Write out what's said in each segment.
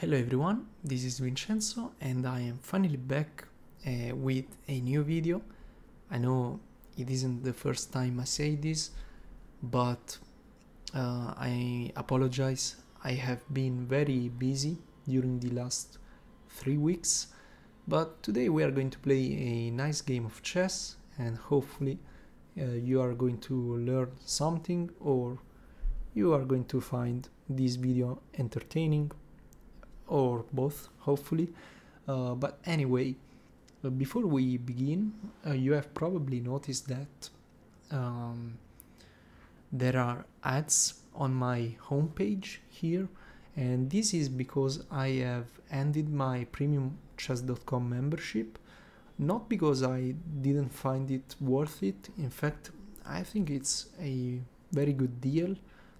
Hello everyone, this is Vincenzo and I am finally back with a new video. I know it isn't the first time I say this, but I apologize. I have been very busy during the last 3 weeks, but today we are going to play a nice game of chess and hopefully you are going to learn something or you are going to find this video entertaining. Or both, hopefully. But anyway, before we begin, you have probably noticed that there are ads on my homepage here, and this is because I have ended my premium chess.com membership, not because I didn't find it worth it. In fact, I think it's a very good deal,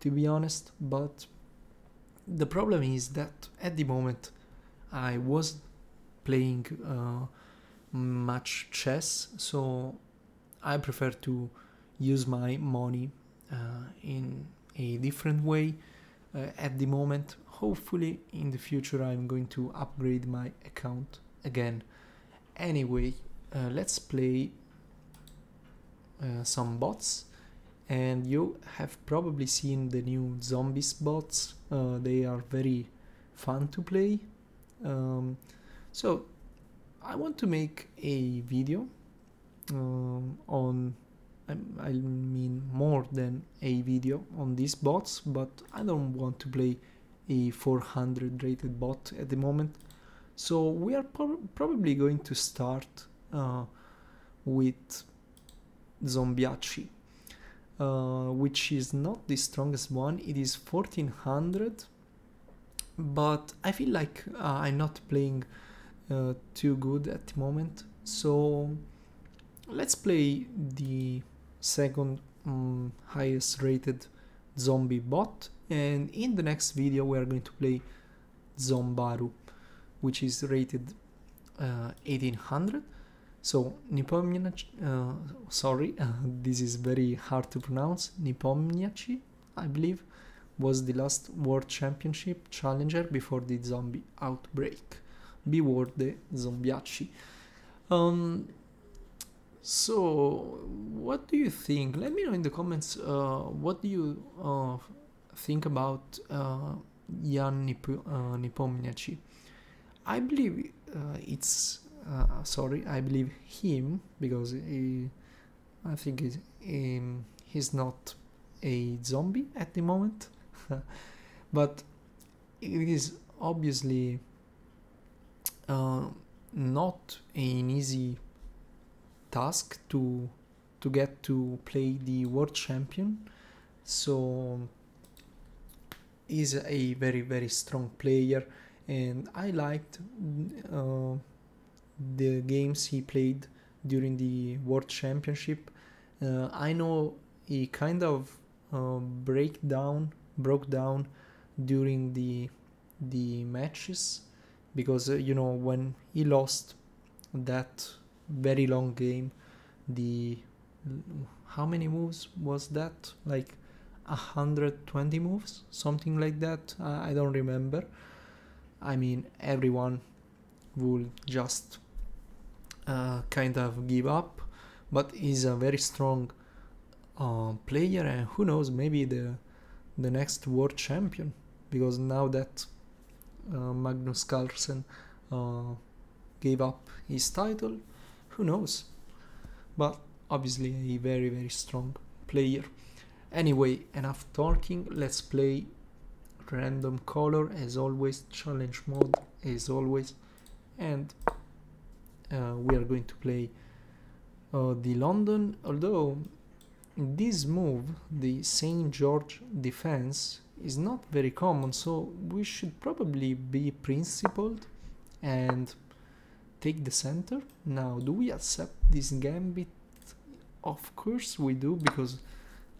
to be honest, but the problem is that at the moment I was playing much chess, so I prefer to use my money in a different way at the moment. Hopefully in the future I'm going to upgrade my account again. Anyway, let's play some bots. And you have probably seen the new zombies bots. They are very fun to play. So I want to make a video on, I mean more than a video on these bots, but I don't want to play a 400 rated bot at the moment. So we are probably going to start with Zombiachtchi. Which is not the strongest one. It is 1400, but I feel like I'm not playing too good at the moment, so let's play the second highest rated zombie bot, and in the next video we are going to play Zombaru, which is rated 1800. So Nepomniachtchi, sorry, this is very hard to pronounce. Nepomniachtchi, I believe, was the last World Championship challenger before the zombie outbreak. Beware the Zombiachtchi. So, what do you think? Let me know in the comments. What do you think about Ian Nepomniachtchi? I believe it's. Sorry, I believe him, because I think he's not a zombie at the moment, but it is obviously not an easy task to get to play the world champion. So he's a very, very strong player, and I liked the games he played during the World Championship. I know he kind of broke down during the matches, because you know, when he lost that very long game, the how many moves was that, like 120 moves, something like that? I don't remember. I mean, everyone would just kind of give up, but he's a very strong player, and who knows, maybe the next world champion, because now that Magnus Carlsen gave up his title, who knows? But obviously a very, very strong player. Anyway, enough talking, let's play random color as always, challenge mode as always, and we are going to play the London, although this move, the St. George Defense, is not very common, so we should probably be principled and take the center. Now, do we accept this gambit? Of course we do, because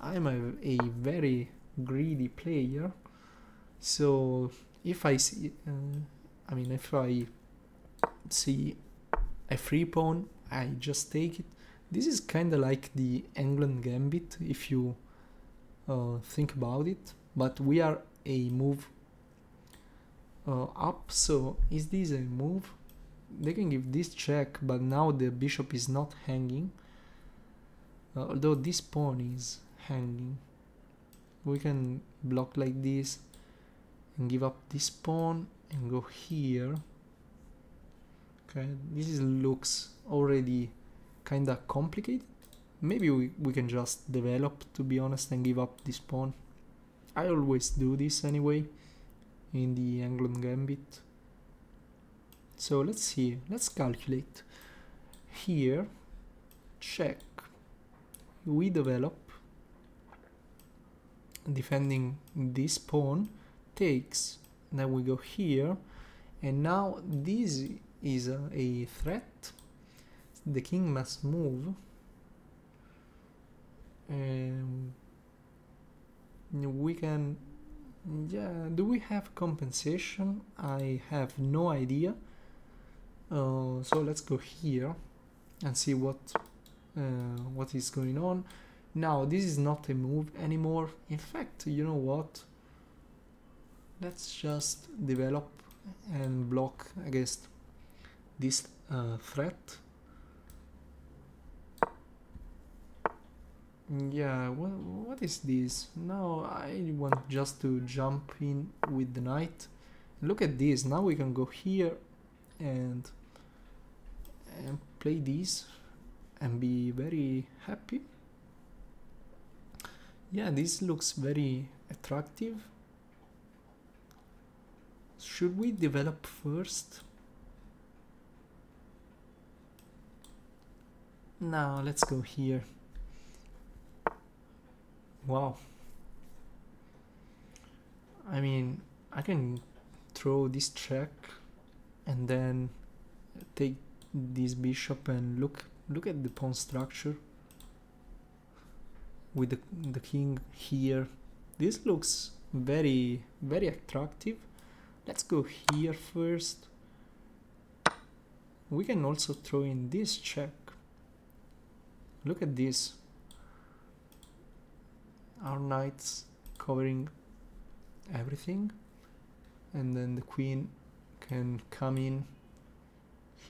I'm a very greedy player, so if I see, I mean, if I see a free pawn, I just take it. This is kind of like the Englund Gambit, if you think about it, but we are a move up. So is this a move? They can give this check, but now the bishop is not hanging, although this pawn is hanging. We can block like this and give up this pawn and go here. Okay, this is, looks already kinda complicated. Maybe we can just develop, to be honest, and give up this pawn. I always do this anyway in the Englund Gambit. So let's see, let's calculate. Here, check, we develop, defending this pawn, takes, then we go here, and now this is a threat. The king must move, and we can, yeah, do we have compensation? I have no idea. So let's go here and see what is going on. Now this is not a move anymore. In fact, you know what, let's just develop and block against this threat. Yeah, what is this? No, I want just to jump in with the knight. Look at this, now we can go here and play this and be very happy. Yeah, this looks very attractive. Should we develop first? Now let's go here. Wow, I mean, I can throw this check and then take this bishop, and look at the pawn structure with the king here. This looks very, very attractive. Let's go here first. We can also throw in this check. Look at this. Our knights covering everything, and then the queen can come in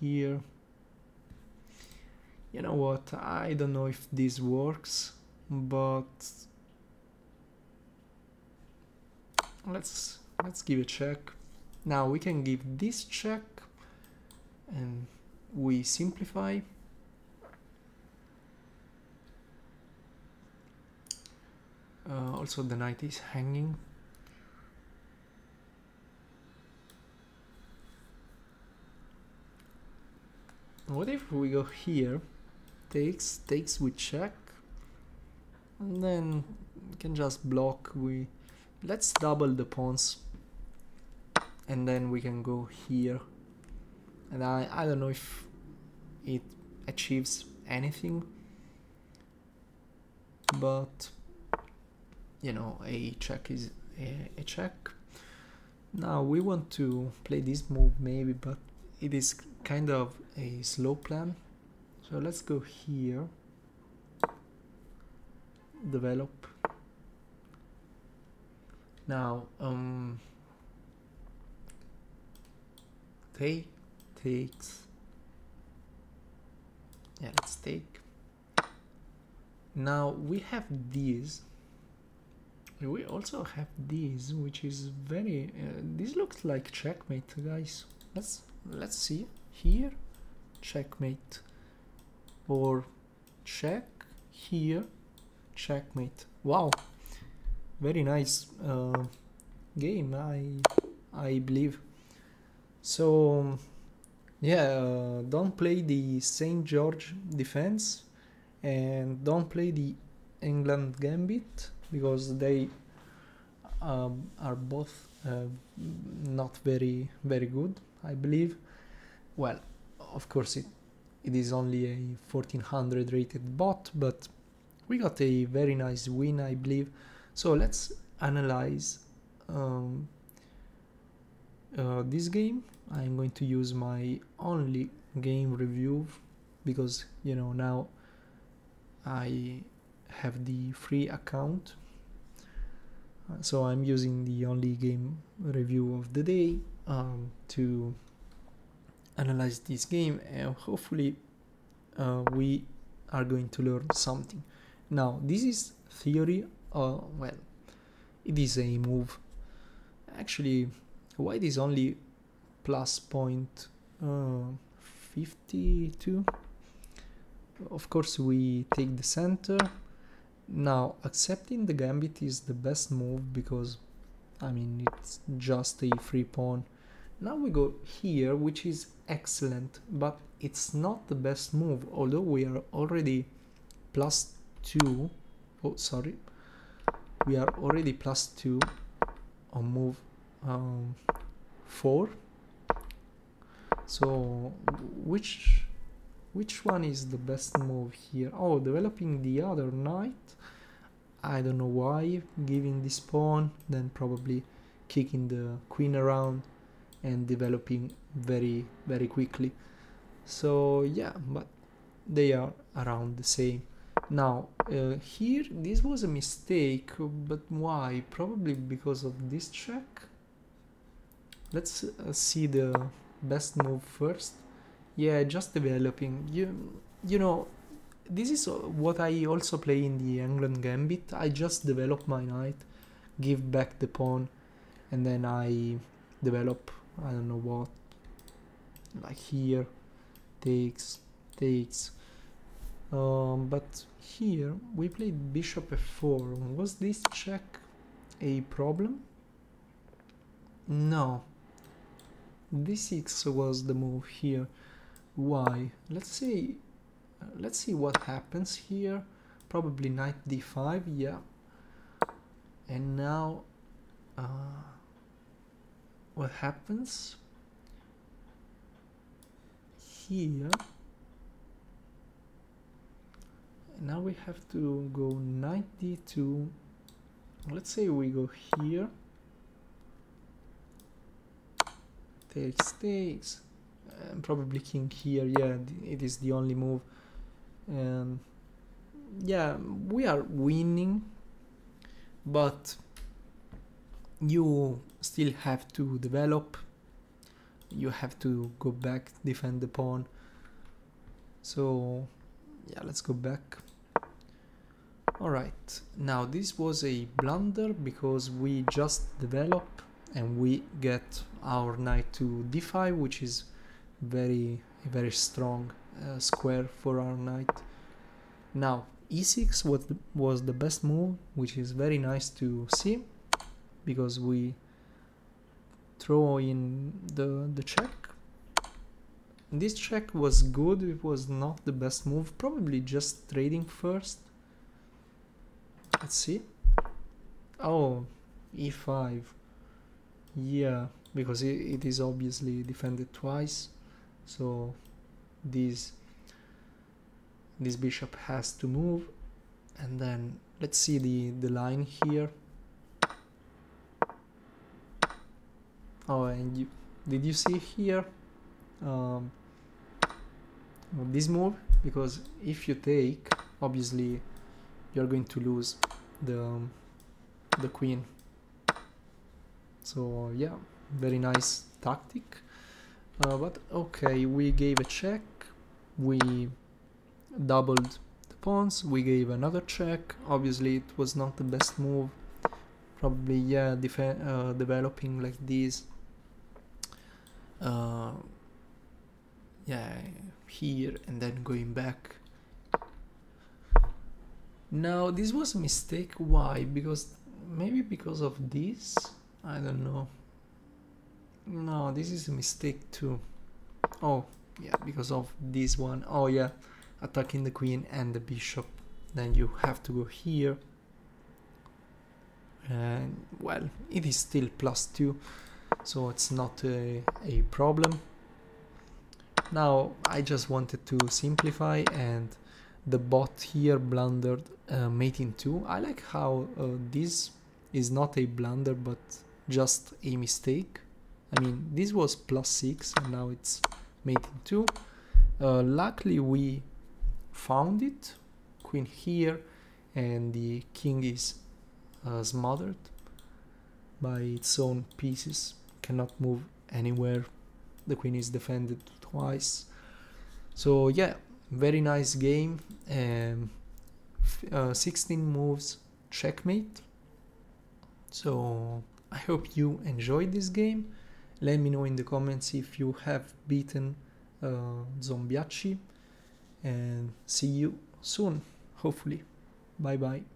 here. You know what, I don't know if this works, but let's give a check. Now we can give this check and we simplify. Also the knight is hanging. What if we go here, takes with check, and then we can just block. Let's double the pawns, and then we can go here, and I don't know if it achieves anything, but you know, a check is a check. Now we want to play this move maybe, but it is kind of a slow plan. So let's go here, develop. Now takes, yeah, let's take. Now we have these. We also have these, which is very, this looks like checkmate, guys. Let's see here, checkmate, or check here, checkmate. Wow, very nice game, I believe. So yeah, don't play the St. George Defense and don't play the England Gambit, because they are both not very good, I believe. Well, of course it is only a 1400 rated bot, but we got a very nice win, I believe. So let's analyze this game. I'm going to use my only game review, because you know, now I have the free account, so I'm using the only game review of the day, to analyze this game, and hopefully we are going to learn something. Now, this is theory. Well, it is a move. Actually, white is only plus point 52. Of course, we take the center. Now, accepting the gambit is the best move because, I mean, it's just a free pawn. Now we go here, which is excellent, but it's not the best move, although we are already plus 2. Oh, sorry. We are already plus 2 on move 4. So, which one is the best move here? Oh, developing the other knight. I don't know why, giving this pawn, then probably kicking the queen around and developing very, very quickly. So yeah, but they are around the same. Now here, this was a mistake, but why? Probably because of this check. Let's see the best move first. Yeah, just developing. You know, this is what I also play in the Englund Gambit. I just develop my knight, give back the pawn, and then I develop, I don't know what, like here, takes, takes. But here we played bishop f4. Was this check a problem? No. d6 was the move here. Why? Let's see what happens here. Probably knight d5, yeah. And now what happens here? Now we have to go knight d2. Let's say we go here, takes, takes, and probably king here. Yeah, it is the only move. And yeah, we are winning, but you still have to develop, you have to go back, defend the pawn. So yeah, let's go back. All right, now this was a blunder because we just develop and we get our knight to d5, which is very strong square for our knight. Now e6 was the best move, which is very nice to see because we throw in the check. This check was good, it was not the best move, probably just trading first. Let's see. Oh, e5. Yeah, because it is obviously defended twice, so this bishop has to move. And then let's see the line here. Oh, and did you see here this move? Because if you take, obviously you're going to lose the queen. So yeah, very nice tactic, but okay, we gave a check, we doubled the pawns, we gave another check. Obviously it was not the best move, probably. Yeah, developing like this. Yeah, here, and then going back. Now this was a mistake. Why? Because maybe because of this, I don't know. No, this is a mistake too. Oh yeah, because of this one. Oh yeah, attacking the queen and the bishop, then you have to go here, and well, it is still plus 2, so it's not a problem. Now I just wanted to simplify, and the bot here blundered mate in 2. I like how this is not a blunder but just a mistake. I mean, this was plus 6 and now it's mate in 2. Luckily we found it, queen here, and the king is smothered by its own pieces, cannot move anywhere. The queen is defended twice. So yeah, very nice game. 16 moves checkmate. So I hope you enjoyed this game. Let me know in the comments if you have beaten Zombiachtchi, and see you soon, hopefully. Bye bye.